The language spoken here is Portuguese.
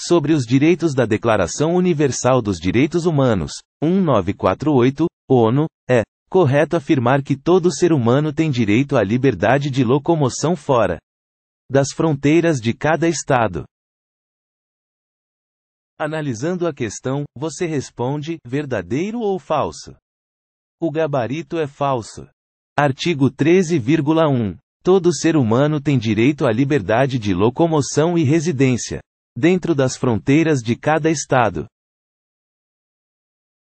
sobre os direitos da Declaração Universal dos Direitos Humanos, 1948, ONU, é correto afirmar que todo ser humano tem direito à liberdade de locomoção fora das fronteiras de cada Estado. Analisando a questão, você responde, verdadeiro ou falso? O gabarito é falso. Artigo 13,1. Todo ser humano tem direito à liberdade de locomoção e residência dentro das fronteiras de cada Estado.